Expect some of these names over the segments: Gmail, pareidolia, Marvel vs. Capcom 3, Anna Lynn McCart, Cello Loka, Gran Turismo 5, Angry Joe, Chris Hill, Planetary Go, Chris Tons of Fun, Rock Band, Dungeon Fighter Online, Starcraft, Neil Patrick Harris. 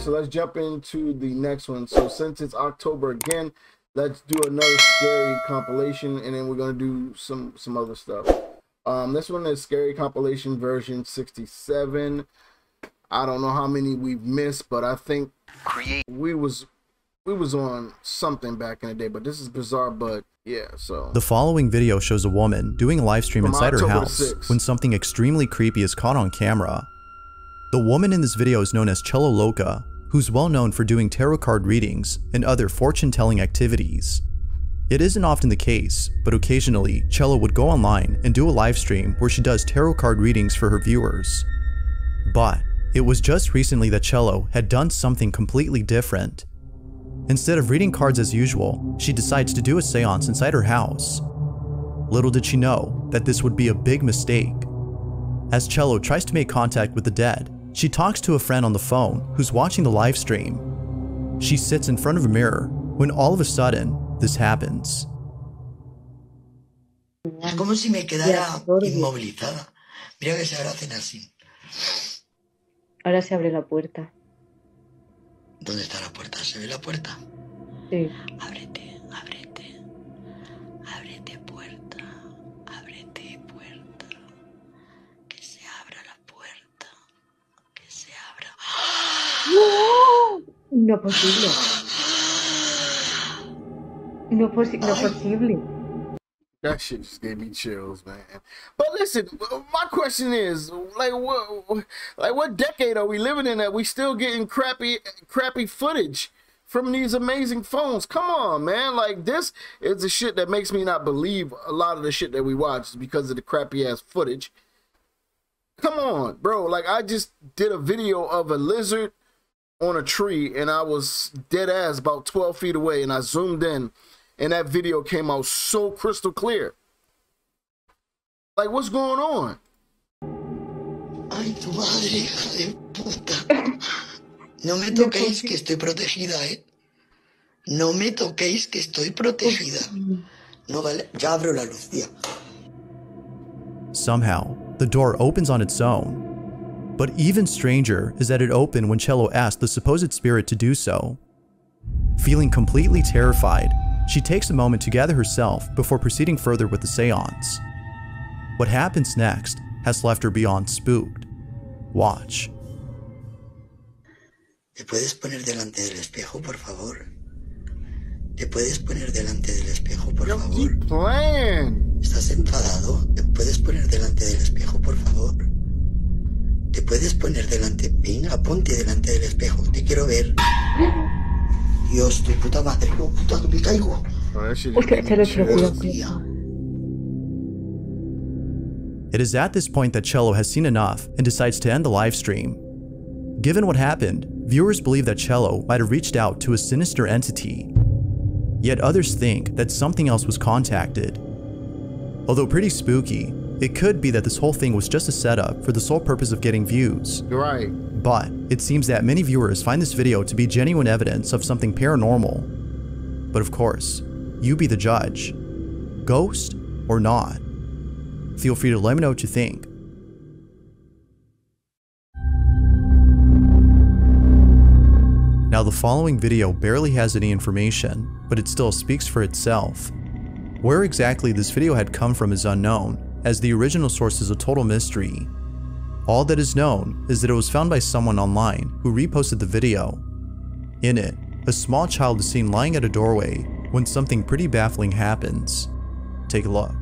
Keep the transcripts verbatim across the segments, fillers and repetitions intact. right, so let's jump into the next one. So since it's October again, let's do another scary compilation, and then we're gonna do some some other stuff. Um, this one is scary compilation version sixty-seven. I don't know how many we've missed, but I think we was we was on something back in the day. But this is bizarre, but yeah. So the following video shows a woman doing a live stream From inside October her house when something extremely creepy is caught on camera. The woman in this video is known as Cello Loka, who's well known for doing tarot card readings and other fortune-telling activities. It isn't often the case, but occasionally Cello would go online and do a live stream where she does tarot card readings for her viewers. But it was just recently that Cello had done something completely different. Instead of reading cards as usual, she decides to do a seance inside her house. Little did she know that this would be a big mistake. As Cello tries to make contact with the dead, she talks to a friend on the phone who's watching the live stream. She sits in front of a mirror when all of a sudden this happens. Es como si me quedara inmovilizada. Mira que se abracen así. Ahora se abre la puerta. ¿Dónde está la puerta? ¿Se ve la puerta? Sí. Ábrete, ábrete. Ábrete puerta. Ábrete puerta. Que se abra la puerta. Que se abra. ¡No! No posible. No, posi no posible. That shit just gave me chills, man. But listen, my question is, like, what, like, what decade are we living in that we still getting crappy, crappy footage from these amazing phones? Come on, man. Like, this is the shit that makes me not believe a lot of the shit that we watch because of the crappy ass footage. Come on, bro. Like, I just did a video of a lizard on a tree, and I was dead ass about twelve feet away, and I zoomed in. And that video came out so crystal clear. Like, what's going on? Ay, tu madre, hija de puta. No me toquéis que estoy protegida, eh. No me toquéis que estoy protegida. No vale, ya abro la luz, tía. Somehow, the door opens on its own. But even stranger is that it opened when Cello asked the supposed spirit to do so. Feeling completely terrified, she takes a moment to gather herself before proceeding further with the seance. What happens next has left her beyond spooked. Watch. ¿Te puedes poner delante del espejo, por favor? ¿Te puedes poner delante del espejo, por favor? ¿Estás enfadado? ¿Te puedes poner delante del espejo, por favor? ¿Te puedes poner delante? Venga, ponte delante del espejo. Te quiero ver. Dios, tu puta madre, no, puta, me caigo. It is at this point that Cello has seen enough and decides to end the live stream. Given what happened, viewers believe that Cello might have reached out to a sinister entity. Yet others think that something else was contacted. Although pretty spooky, it could be that this whole thing was just a setup for the sole purpose of getting views. You're right. But it seems that many viewers find this video to be genuine evidence of something paranormal. But of course, you be the judge. Ghost or not? Feel free to let me know what you think. Now the following video barely has any information, but it still speaks for itself. Where exactly this video had come from is unknown, as the original source is a total mystery. All that is known is that it was found by someone online who reposted the video. In it, a small child is seen lying at a doorway when something pretty baffling happens. Take a look.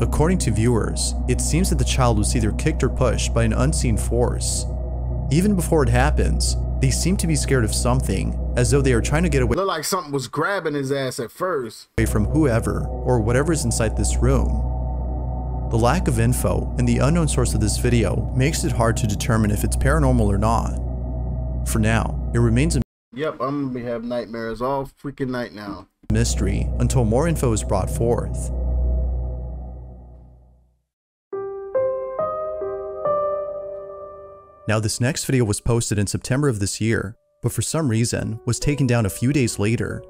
According to viewers, it seems that the child was either kicked or pushed by an unseen force. Even before it happens, they seem to be scared of something, as though they are trying to get away. Looked like something was grabbing his ass at first. Away from whoever or whatever is inside this room. The lack of info and the unknown source of this video makes it hard to determine if it's paranormal or not. For now, it remains a Yep, I'm gonna have nightmares all freaking night now. mystery until more info is brought forth. Now this next video was posted in September of this year, but for some reason was taken down a few days later.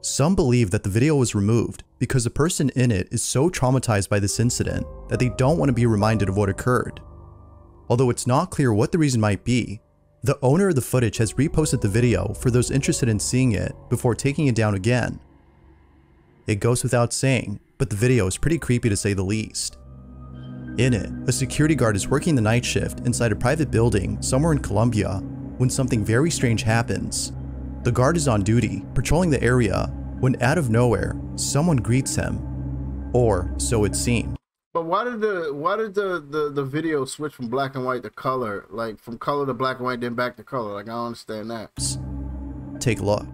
Some believe that the video was removed because the person in it is so traumatized by this incident that they don't want to be reminded of what occurred. Although it's not clear what the reason might be, the owner of the footage has reposted the video for those interested in seeing it before taking it down again. It goes without saying, but the video is pretty creepy to say the least. In it, a security guard is working the night shift inside a private building somewhere in Colombia when something very strange happens. The guard is on duty, patrolling the area, when out of nowhere, someone greets him. Or so it seemed. But why did the why did the, the, the video switch from black and white to color? Like from color to black and white, then back to color. Like I don't understand that. Take a look.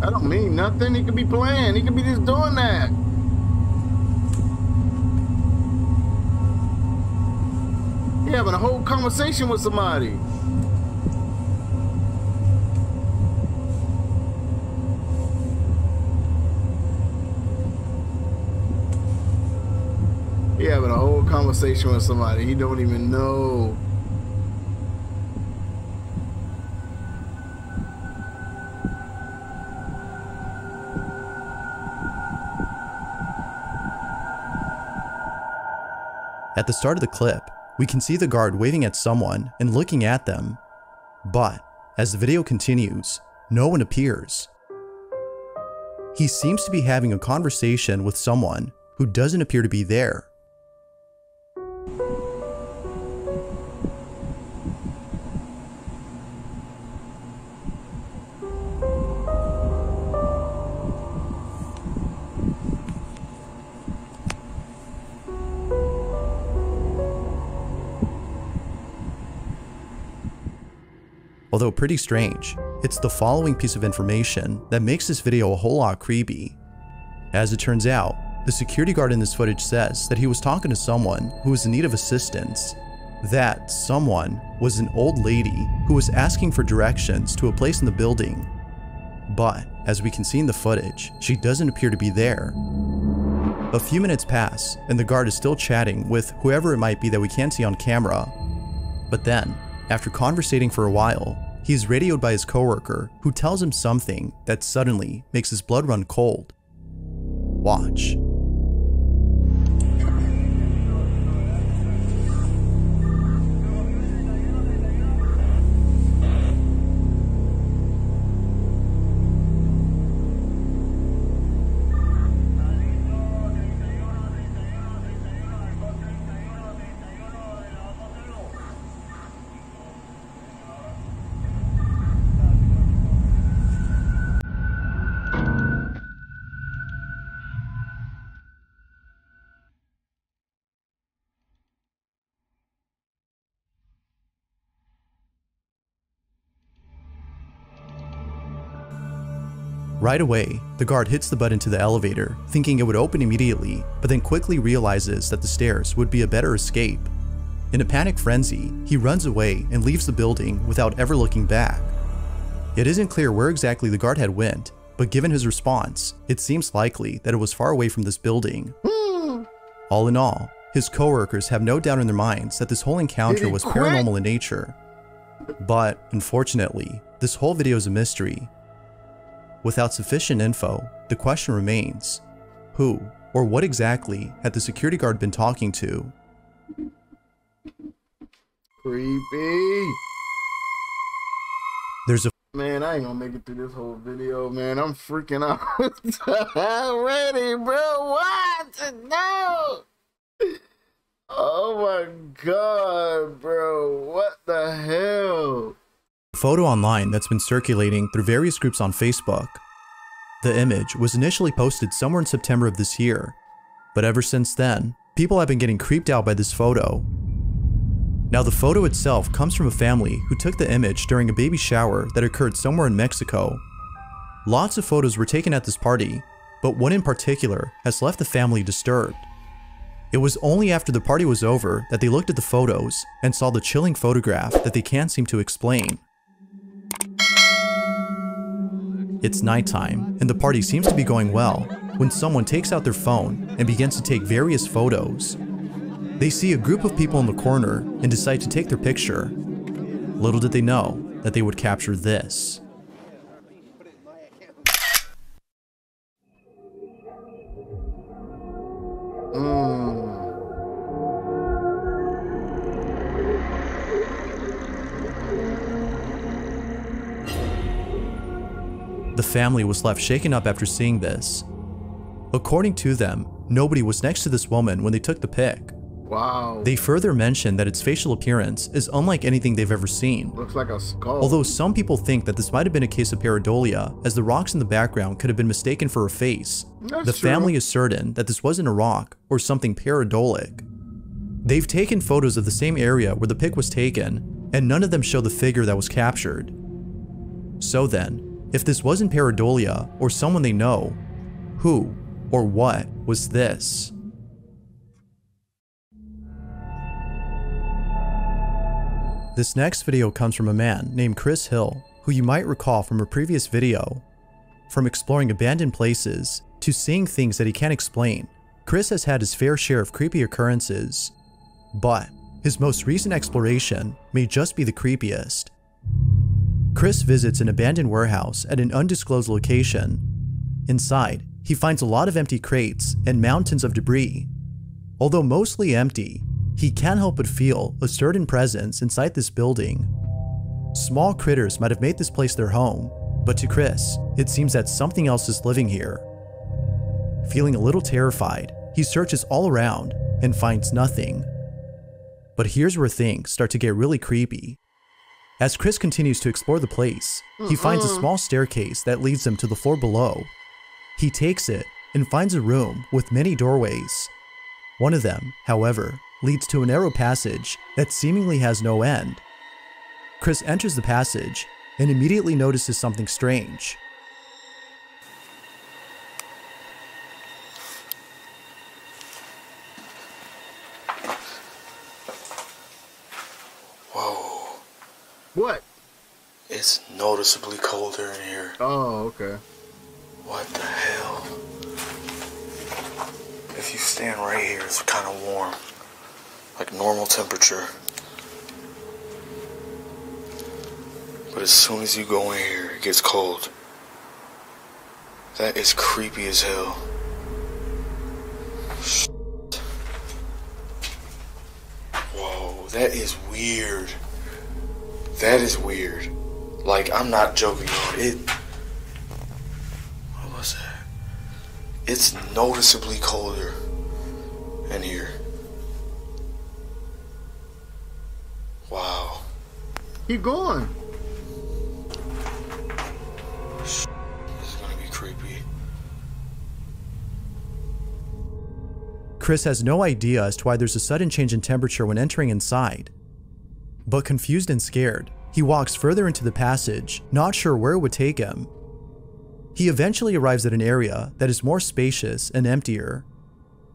I don't mean nothing. He could be playing. He could be just doing that. He having a whole conversation with somebody. He having a whole conversation with somebody. He don't even know. At the start of the clip, we can see the guard waving at someone and looking at them. But as the video continues, no one appears. He seems to be having a conversation with someone who doesn't appear to be there. Although pretty strange, it's the following piece of information that makes this video a whole lot creepy. As it turns out, the security guard in this footage says that he was talking to someone who was in need of assistance. That someone was an old lady who was asking for directions to a place in the building. But as we can see in the footage, she doesn't appear to be there. A few minutes pass and the guard is still chatting with whoever it might be that we can't see on camera. But then, after conversating for a while, he is radioed by his coworker, who tells him something that suddenly makes his blood run cold. Watch. Right away, the guard hits the button to the elevator, thinking it would open immediately, but then quickly realizes that the stairs would be a better escape. In a panic frenzy, he runs away and leaves the building without ever looking back. It isn't clear where exactly the guard had went, but given his response, it seems likely that it was far away from this building. All in all, his coworkers have no doubt in their minds that this whole encounter was paranormal in nature. But, unfortunately, this whole video is a mystery. Without sufficient info, the question remains, who or what exactly had the security guard been talking to? Creepy. There's a man, I ain't gonna make it through this whole video, man. I'm freaking out already, bro. What? No. Oh my God, bro. What the hell? Photo online that's been circulating through various groups on Facebook. The image was initially posted somewhere in September of this year, but ever since then, people have been getting creeped out by this photo. Now, the photo itself comes from a family who took the image during a baby shower that occurred somewhere in Mexico. Lots of photos were taken at this party, but one in particular has left the family disturbed. It was only after the party was over that they looked at the photos and saw the chilling photograph that they can't seem to explain. It's nighttime, and the party seems to be going well, when someone takes out their phone and begins to take various photos. They see a group of people in the corner and decide to take their picture. Little did they know that they would capture this. The family was left shaken up after seeing this. According to them, nobody was next to this woman when they took the pic. Wow. They further mentioned that its facial appearance is unlike anything they've ever seen. Looks like a skull. Although some people think that this might have been a case of pareidolia, as the rocks in the background could have been mistaken for a face. That's the true. Family is certain that this wasn't a rock or something pareidoic. They've taken photos of the same area where the pic was taken, and none of them show the figure that was captured. So then, if this wasn't pareidolia or someone they know, who or what was this? This next video comes from a man named Chris Hill, who you might recall from a previous video. From exploring abandoned places to seeing things that he can't explain, Chris has had his fair share of creepy occurrences, but his most recent exploration may just be the creepiest. Chris visits an abandoned warehouse at an undisclosed location. Inside, he finds a lot of empty crates and mountains of debris. Although mostly empty, he can't help but feel a certain presence inside this building. Small critters might have made this place their home, but to Chris, it seems that something else is living here. Feeling a little terrified, he searches all around and finds nothing. But here's where things start to get really creepy. As Chris continues to explore the place, he finds a small staircase that leads him to the floor below. He takes it and finds a room with many doorways. One of them, however, leads to a narrow passage that seemingly has no end. Chris enters the passage and immediately notices something strange. What? It's noticeably colder in here. Oh, okay. What the hell? If you stand right here, it's kind of warm. Like normal temperature. But as soon as you go in here, it gets cold. That is creepy as hell. Whoa, that is weird. That is weird. Like, I'm not joking on it. What was that? It's noticeably colder in here. Wow. Keep going. This is gonna be creepy. Chris has no idea as to why there's a sudden change in temperature when entering inside. But confused and scared, he walks further into the passage, not sure where it would take him. He eventually arrives at an area that is more spacious and emptier.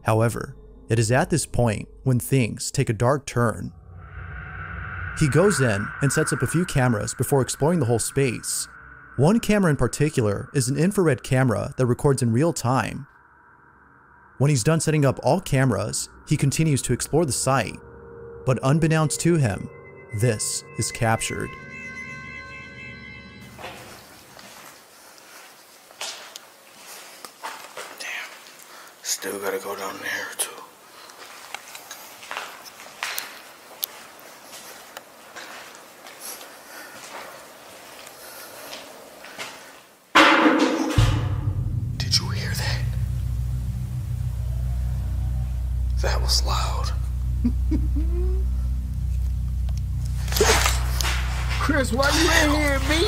However, it is at this point when things take a dark turn. He goes in and sets up a few cameras before exploring the whole space. One camera in particular is an infrared camera that records in real time. When he's done setting up all cameras, he continues to explore the site, but unbeknownst to him, this is captured. Damn. Still gotta go down there too. Did you hear that? That was loud. Chris, why you in here, B?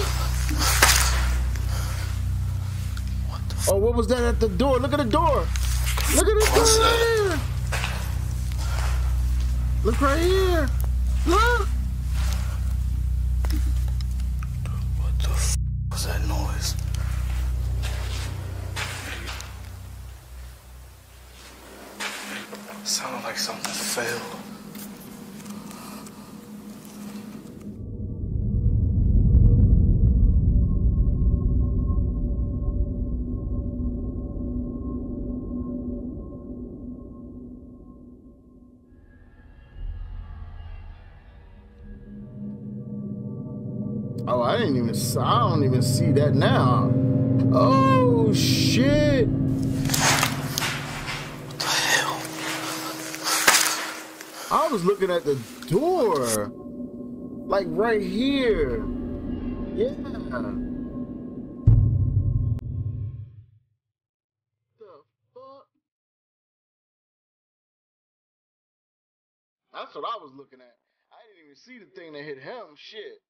What the f- oh, what was that at the door? Look at the door. Look at the What's door right here. Look right here. Look. What the f was that noise? Sound on the field. Oh, I didn't even see, I don't even see that now. Oh, shit. What the hell? I was looking at the door. Like right here. Yeah. The fuck? That's what I was looking at. I didn't even see the thing that hit him. Shit.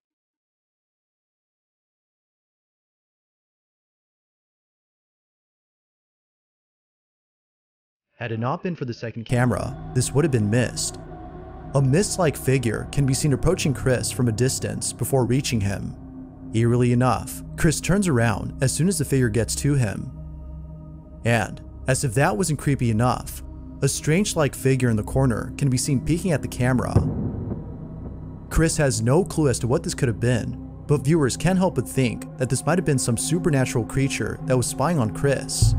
Had it not been for the second camera, this would have been missed. A mist-like figure can be seen approaching Chris from a distance before reaching him. Eerily enough, Chris turns around as soon as the figure gets to him. And, as if that wasn't creepy enough, a strange-like figure in the corner can be seen peeking at the camera. Chris has no clue as to what this could have been, but viewers can't help but think that this might have been some supernatural creature that was spying on Chris.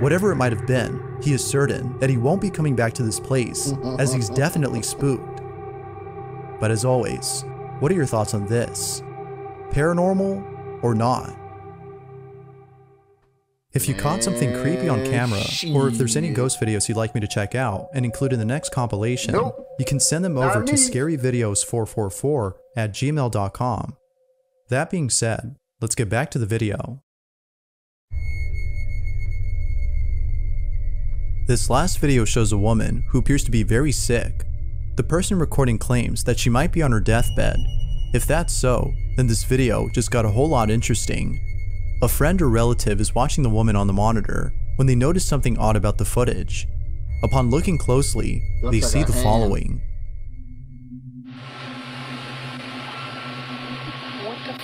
Whatever it might have been, he is certain that he won't be coming back to this place, as he's definitely spooked. But as always, what are your thoughts on this? Paranormal or not? If you caught something creepy on camera, or if there's any ghost videos you'd like me to check out and include in the next compilation, nope. You can send them over to scary videos four four four at gmail dot com. That being said, let's get back to the video. This last video shows a woman who appears to be very sick. The person recording claims that she might be on her deathbed. If that's so, then this video just got a whole lot interesting. A friend or relative is watching the woman on the monitor when they notice something odd about the footage. Upon looking closely, they see the following.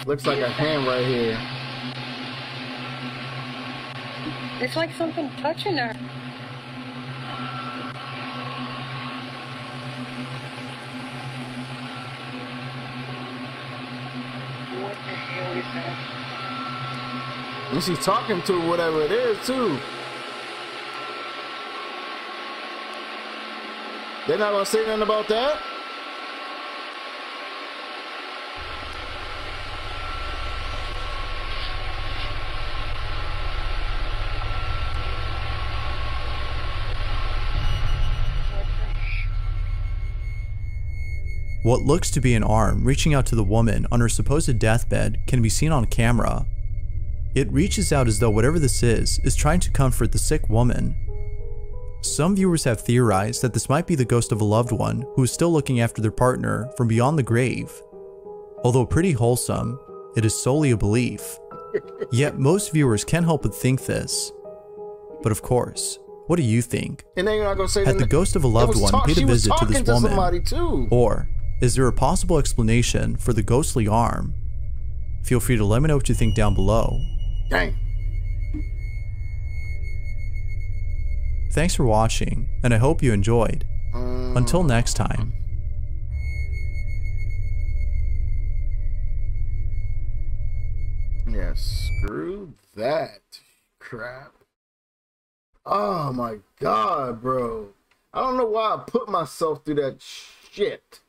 Looks like a hand right here. It's like something touching her. And she's talking to whatever it is too. They're not gonna say nothing about that. What looks to be an arm reaching out to the woman on her supposed deathbed can be seen on camera. It reaches out as though whatever this is, is trying to comfort the sick woman. Some viewers have theorized that this might be the ghost of a loved one who is still looking after their partner from beyond the grave. Although pretty wholesome, it is solely a belief. Yet most viewers can't help but think this. But of course, what do you think? Had the ghost of a loved one paid a visit to this woman? Or is there a possible explanation for the ghostly arm? Feel free to let me know what you think down below. Dang. Thanks for watching, and I hope you enjoyed. Mm. Until next time. Yeah, screw that crap. Oh my god, bro. I don't know why I put myself through that shit.